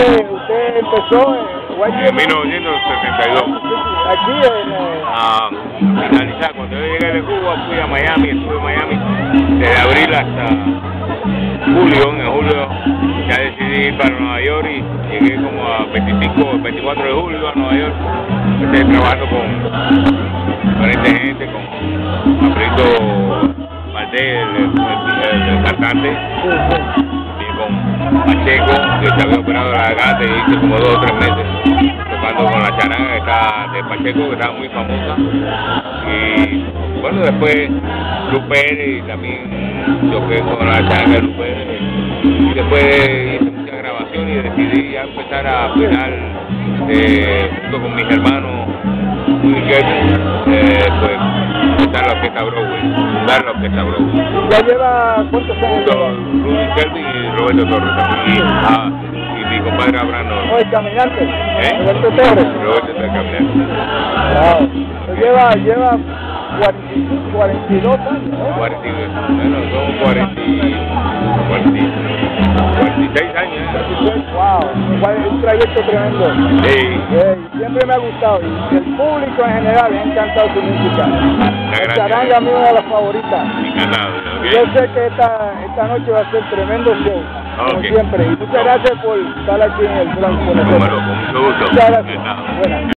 usted empezó en 1962. Aquí a finalizar, cuando yo llegué de Cuba, fui a Miami, estuve en Miami desde abril hasta julio. En julio ya decidí ir para Nueva York y llegué como a 24 de julio a Nueva York. Estoy trabajando con esta gente, con Alfredo Valdés, el cantante, y con Pacheco, que se había operado la garganta y hice como 2 o 3 meses tocando con la Charanga, que está de Pacheco, que estaba muy famosa. Y bueno, después Luper, y también toqué con la Charanga de Luper, y después hice muchas grabaciones y decidí ya empezar a afinar junto con mis hermanos Rudy Kelvin, pues dar la Orquesta Broadway, ¿Ya lleva cuántos años? Rudy Kelvin y Roberto Torres también, y mi compadre Abrano. ¿No es caminante? Roberto Torres. Roberto está caminante. Wow. Lleva 42 años, ¿no? 42, bueno, son 46 años. Wow, es un trayecto tremendo. Sí. Siempre me ha gustado, y el público en general me ha encantado su música. La Charanga es una de las favoritas. Okay. Yo sé que esta noche va a ser tremendo show, como siempre. Y muchas gracias por estar aquí en el Bronx. Con mucho gusto. Muchas gracias.